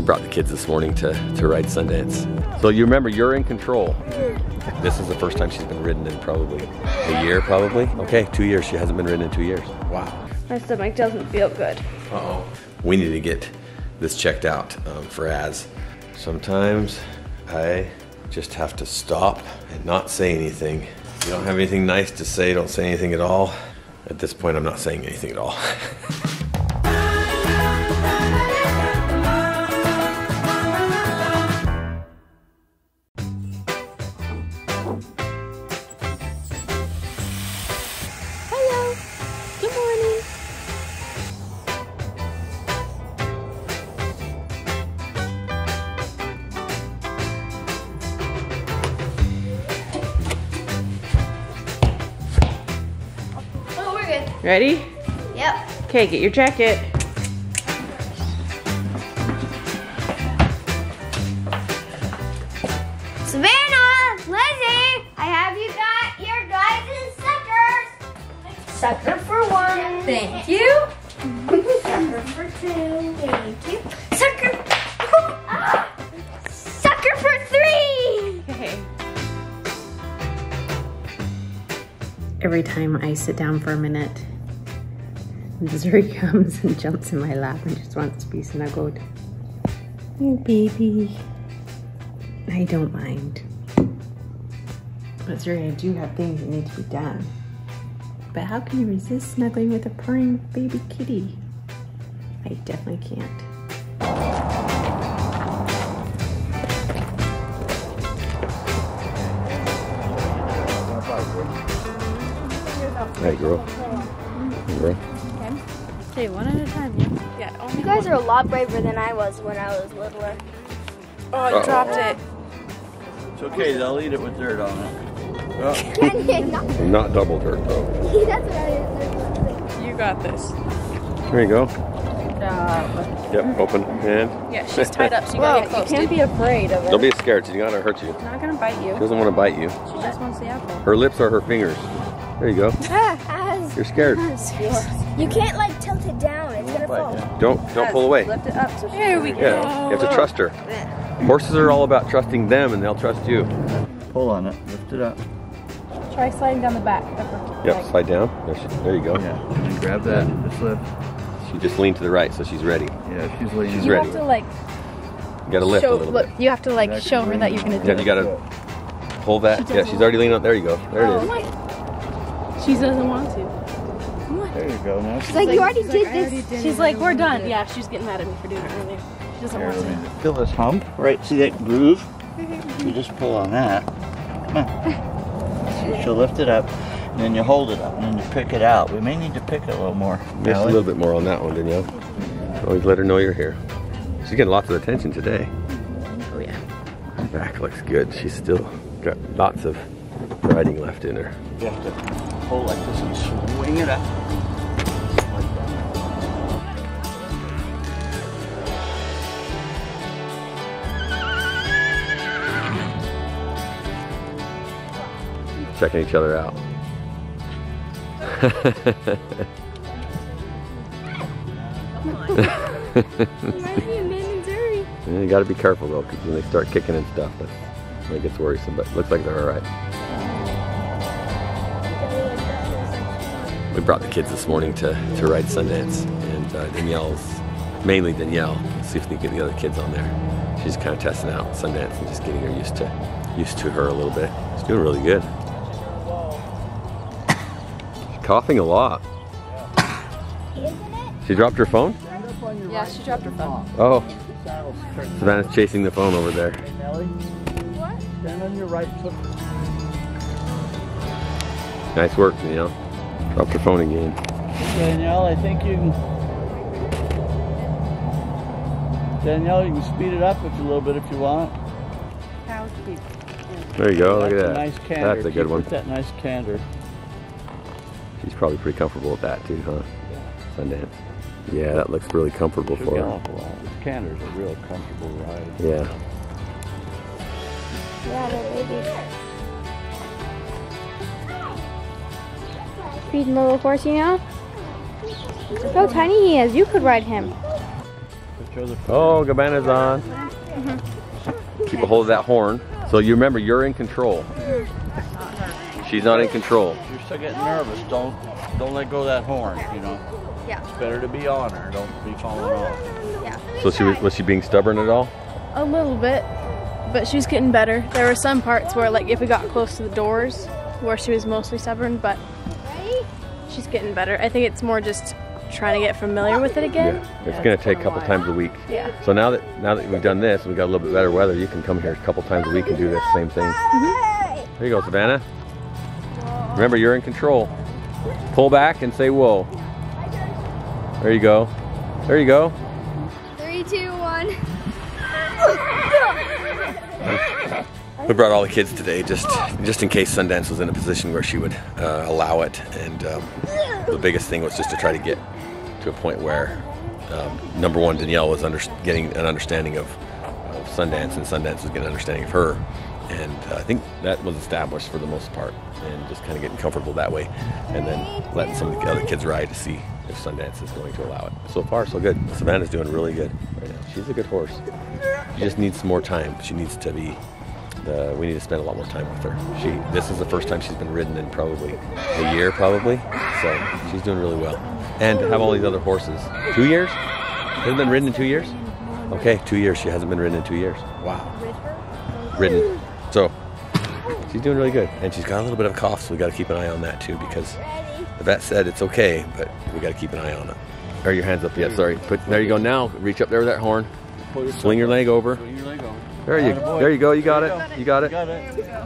We brought the kids this morning to ride Sundance. So you remember, you're in control. This is the first time she's been ridden in probably a year, probably. Okay, 2 years. She hasn't been ridden in 2 years. Wow. My stomach doesn't feel good. Uh-oh. We need to get this checked out for Az. Sometimes I just have to stop and not say anything. If you don't have anything nice to say, don't say anything at all. At this point, I'm not saying anything at all. Ready? Yep. Okay, get your jacket. Savannah, Lizzie, I have you got your guys' suckers. Sucker for one. Thank you. Sucker for two. Thank you. Sucker. Sucker for three. Okay. Every time I sit down for a minute, Missouri comes and jumps in my lap and just wants to be snuggled. Oh, baby. I don't mind. Missouri, I do have things that need to be done. But how can you resist snuggling with a purring baby kitty? I definitely can't. Hey, girl. Hey, girl. Okay, one at a time. Yeah. Only you guys are a lot braver than I was when I was littler. Oh, I dropped it. It's okay, they'll eat it with dirt on it. Oh. Not double dirt, though. That's what I did. You got this. There you go. Yep, open hand. Yeah, she's tied up, so you gotta get close. You can't be afraid of it. Don't be scared, she's gonna hurt you. Not gonna bite you. She doesn't want to bite you. She just wants the apple. Her lips are her fingers. There you go. You're scared. You can't like tilt it down. It's gonna fall. Don't pull away. Lift it up. So there we go. Yeah. You have to trust her. Horses are all about trusting them, and they'll trust you. Pull on it. Lift it up. Try sliding down the back. Yep. Slide down. There you go. Yeah. And then grab that and just lift. She just leaned to the right, so she's ready. Yeah, she's leaning. She's ready. You have to like. You gotta lift a little bit. You have to like show her that you're gonna do it. Yeah. You gotta pull that. Yeah. She's already leaning up. There you go. There it is. She doesn't want to. What? There you go, now. She's like, you already did this. She's like, we're done. Yeah, she's getting mad at me for doing it earlier. She doesn't want to. Feel this hump, right? See that groove? You just pull on that. So she'll lift it up, and then you hold it up, and then you pick it out. We may need to pick it a little more. Just a little bit more on that one, Danielle. Always let her know you're here. She's getting lots of attention today. Oh, yeah. Her back looks good. She's still got lots of riding left in her. You have to pull like this and swing it up. Like that. Checking each other out. Come on. Reminds me of Nate and Jerry. You gotta be careful though, because when they start kicking and stuff, that's when it gets worrisome, but it looks like they're alright. We brought the kids this morning to ride Sundance, and mainly Danielle, see if we can get the other kids on there. She's kind of testing out Sundance and just getting her used to her a little bit. She's doing really good. She's coughing a lot. She dropped her phone? Yeah, she dropped her phone. Oh. Savannah's chasing the phone over there. What? Stand on your right foot. Nice work, Danielle. Drop your phone again. Danielle, I think you can... Danielle, you can speed it up a little bit if you want. There you go, look at that. Nice canter. That's a good one. That nice canter. She's probably pretty comfortable with that too, huh? Yeah. Sundance. Yeah, that looks really comfortable for her. Canter's a real comfortable ride. Yeah. Yeah, baby. Feeding little horse, you know? Look how tiny he is. You could ride him. Oh, Cabana's on. Keep a hold of that horn. So you remember, you're in control. She's not in control. If you're still getting nervous, don't let go of that horn, you know. Yeah. It's better to be on her, don't be falling off. Yeah. So was she being stubborn at all? A little bit, but she was getting better. There were some parts where, like, if we got close to the doors, where she was mostly stubborn, but she's getting better. I think it's more just trying to get familiar with it again. Yeah. It's going to take a couple times a week. Yeah. So now that we've done this, we got a little bit better weather, you can come here a couple times a week and do this same thing. Mm-hmm. There you go, Savannah. Remember, you're in control. Pull back and say whoa. There you go. There you go. 3, 2, 1. We brought all the kids today just in case Sundance was in a position where she would allow it, and the biggest thing was just to try to get to a point where number one, Danielle was getting an understanding of Sundance, and Sundance was getting an understanding of her, and I think that was established for the most part, and just kind of getting comfortable that way, and then letting some of the other kids ride to see if Sundance is going to allow it. So far so good. Savannah's doing really good right now. She's a good horse. She just needs some more time. She needs to be we need to spend a lot more time with her. This is the first time she's been ridden in probably a year, so she's doing really well. And to have all these other horses, 2 years? Hasn't been ridden in 2 years? Okay, 2 years, she hasn't been ridden in 2 years. Wow. Ridden. So, she's doing really good. And she's got a little bit of a cough, so we gotta keep an eye on that too, because the vet said it's okay, but we gotta keep an eye on it. Are your hands up yet, sorry. There you go, now reach up there with that horn. Swing your leg over. There you go, you got it. You got it.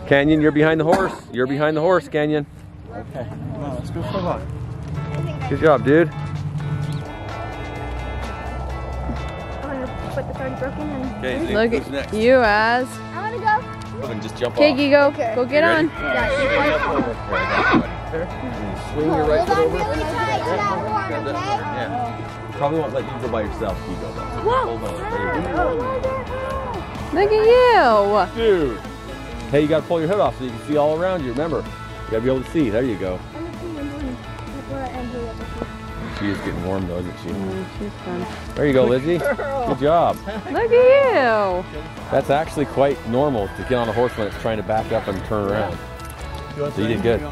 Canyon, you're behind the horse. You're behind the horse, Canyon. Okay, let's go for a walk. Good job, dude. I'm gonna put the third broken in. Okay, look at you, Az. I wanna go. Just jump off. Kiki, go. Go get on. Swing your right foot over. Yeah. Probably won't let you go by yourself, Kiko. Hold on. Look at you! Dude! Hey, you gotta pull your hood off so you can see all around you, remember? You gotta be able to see, there you go. She is getting warm though, isn't she? She's fun. There you go, Lizzie. Good job. Look at you! That's actually quite normal to get on a horse when it's trying to back up and turn around. So you did good.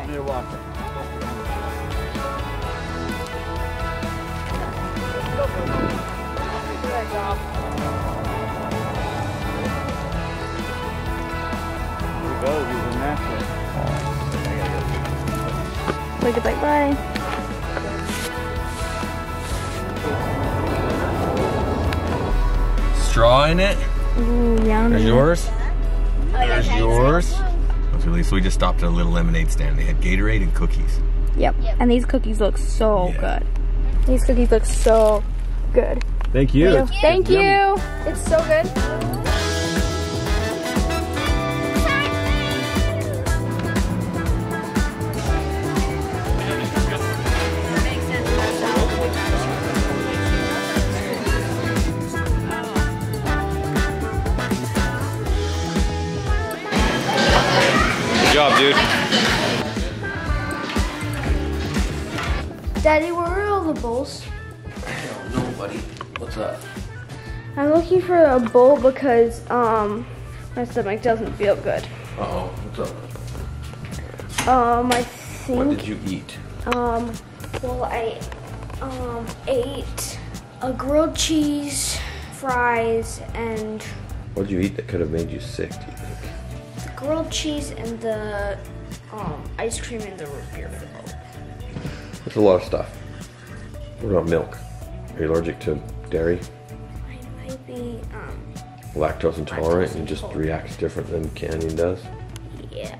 Oh, he's in Nashville. Look at that, bye. Straw in it. Ooh, yummy. There's yours. There's yours. So we just stopped at a little lemonade stand. They had Gatorade and cookies. Yep. And these cookies look so good. These cookies look so good. Thank you. Thank you. It's so good. Dude. Daddy, where are all the bowls? I don't know, buddy. What's up? I'm looking for a bowl because my stomach doesn't feel good. Uh-oh, what's up? I think... What did you eat? Well, I ate a grilled cheese, fries, and... What did you eat that could have made you sick, do you think? Grilled cheese and the ice cream and the root beer for the bowl. That's a lot of stuff. What about milk? Are you allergic to dairy? I might be lactose intolerant and just reacts different than Canyon does? Yeah.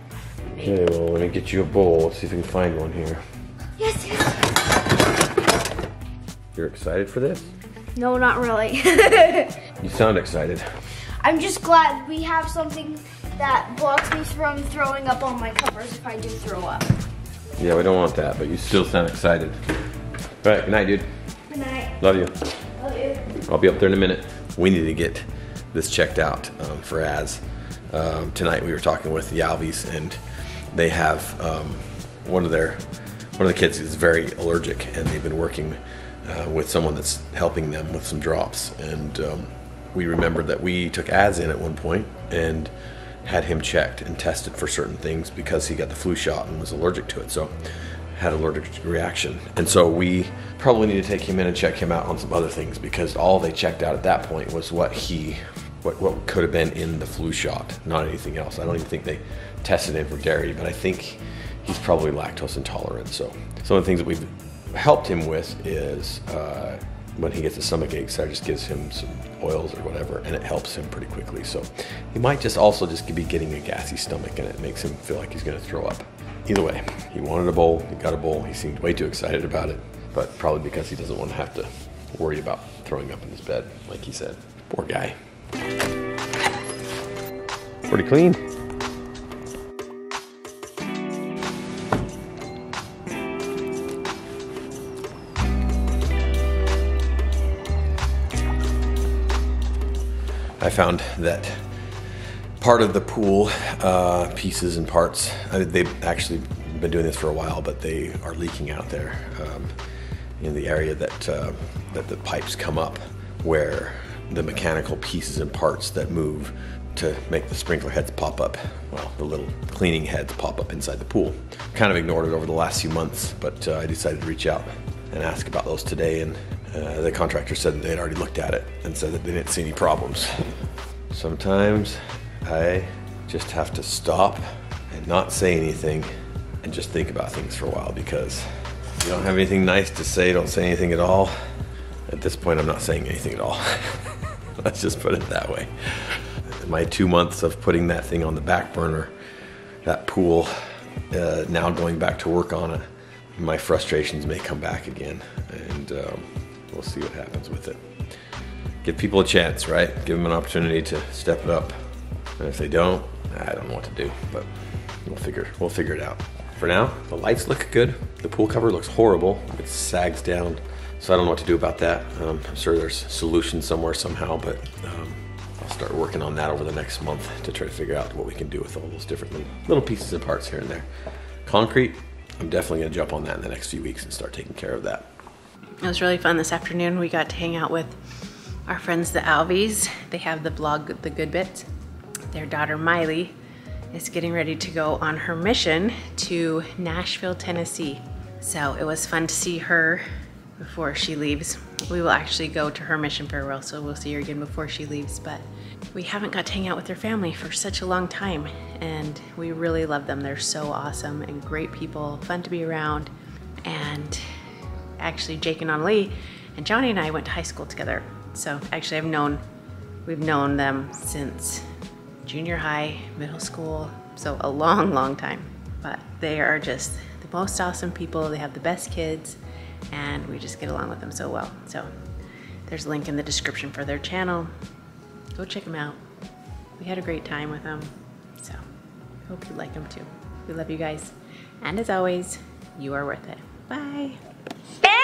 Maybe. Okay, well, let me get you a bowl. Let's see if we can find one here. Yes, yes. You're excited for this? No, not really. You sound excited. I'm just glad we have something that blocks me from throwing up all my covers if I do throw up. Yeah, we don't want that, but you still sound excited. All right, good night, dude. Good night. Love you. Love you. I'll be up there in a minute. We need to get this checked out for Az. Tonight we were talking with the Alvies, and they have one of the kids is very allergic, and they've been working with someone that's helping them with some drops. And we remembered that we took ads in at one point and had him checked and tested for certain things because he got the flu shot and was allergic to it, so had an allergic reaction. And so we probably need to take him in and check him out on some other things, because all they checked out at that point was what could have been in the flu shot, not anything else. I don't even think they tested him for dairy, but I think he's probably lactose intolerant. So some of the things that we've helped him with is when he gets a stomach ache, so I just gives him some oils or whatever, and it helps him pretty quickly. So he might just be getting a gassy stomach, and it makes him feel like he's gonna throw up. Either way, he wanted a bowl, he got a bowl, he seemed way too excited about it, but probably because he doesn't want to have to worry about throwing up in his bed, like he said. Poor guy. Pretty clean. I found that part of the pool pieces and parts, they've actually been doing this for a while, but they are leaking out there in the area that, that the pipes come up, where the mechanical pieces and parts that move to make the sprinkler heads pop up, well, the little cleaning heads pop up inside the pool. Kind of ignored it over the last few months, but I decided to reach out and ask about those today, and the contractor said that they had already looked at it and said that they didn't see any problems. Sometimes I just have to stop and not say anything and just think about things for a while, because if you don't have anything nice to say, don't say anything at all. At this point, I'm not saying anything at all. Let's just put it that way. My 2 months of putting that thing on the back burner, that pool, now going back to work on it, my frustrations may come back again, and we'll see what happens with it. Give people a chance, right? Give them an opportunity to step it up. And if they don't, I don't know what to do, but we'll figure it out. For now, the lights look good. The pool cover looks horrible. It sags down, so I don't know what to do about that. I'm sure there's a solution somewhere somehow, but I'll start working on that over the next month to try to figure out what we can do with all those different little pieces and parts here and there. Concrete, I'm definitely gonna jump on that in the next few weeks and start taking care of that. It was really fun this afternoon. We got to hang out with our friends, the Alvies. They have the blog, The Good Bits. Their daughter, Miley, is getting ready to go on her mission to Nashville, Tennessee. So it was fun to see her before she leaves. We will actually go to her mission farewell, so we'll see her again before she leaves, but we haven't got to hang out with their family for such a long time, and we really love them. They're so awesome and great people, fun to be around. And actually, Jake and Annalie and Johnny and I went to high school together. So actually we've known them since junior high, middle school, so a long, long time. But they are just the most awesome people. They have the best kids, and we just get along with them so well. So there's a link in the description for their channel. Go check them out. We had a great time with them, so I hope you like them too. We love you guys, and as always, you are worth it. Bye.